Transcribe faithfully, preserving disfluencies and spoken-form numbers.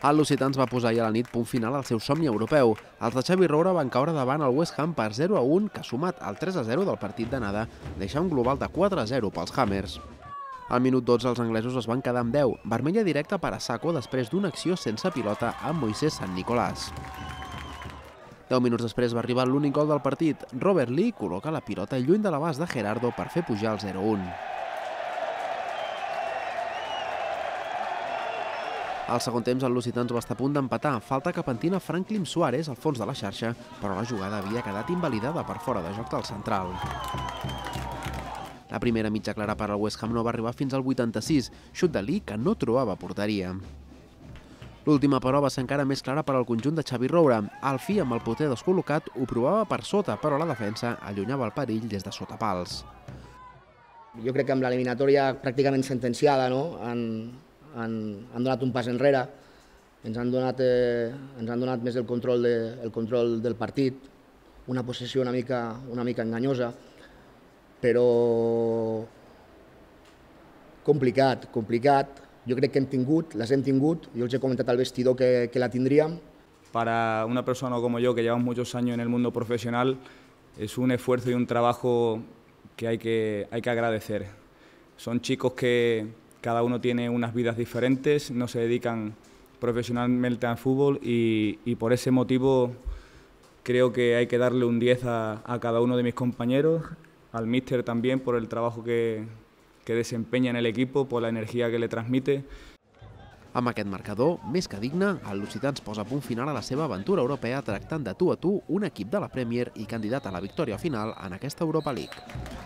El Lusitans va posar ahir a la nit punt final al seu somni europeu. Els de Xavi Roura van caure davant el West Ham per zero a un, que sumat al tres a zero del partit d'anada deixa un global de quatre a zero pels Hammers. Al minut dotze els anglesos es van quedar amb deu, vermella directa per a Saco després d'una acció sense pilota amb Moïsé Sant-Nicolàs. deu minuts després va arribar l'únic gol del partit. Robert Lee col·loca la pilota lluny de l'abast de Gerardo per fer pujar el zero a un. Al segon temps, el Lusitans va estar a punt d'empatar. Falta que pentina Franklim Suárez al fons de la xarxa, però la jugada havia quedat invalidada per fora de joc del central. La primera mitja clara per al West Ham no va arribar fins al vuitanta-sis, xut de Lee que no trobava porteria. L'última, però, va ser encara més clara per al conjunt de Xavi Roura. Alfie, amb el porter descol·locat, ho provava per sota, però la defensa allunyava el perill des de sota pals. Jo crec que amb l'eliminatòria pràcticament sentenciada, no?, en... Han, han donat un pas enrere, ens han donat, eh, ens han donat més el control, de, el control del partit, una possessió una mica, una mica enganyosa, però complicat, complicat. Jo crec que hem tingut, les hem tingut, jo els he comentat al vestidor que, que la tindríem. Para una persona como yo, que llevamos muchos años en el mundo profesional, es un esfuerzo y un trabajo que hay que, hay que agradecer. Son chicos que cada uno tiene unas vidas diferentes, no se dedican profesionalmente al fútbol y, y por ese motivo creo que hay que darle un diez a, a cada uno de mis compañeros, al míster también por el trabajo que, que desempeña en el equipo, por la energía que le transmite. Amb aquest marcador, més que digne, el Lusitans posa punt final a la seva aventura europea tractant de tu a tu un equip de la Premier i candidat a la victòria final en aquesta Europa League.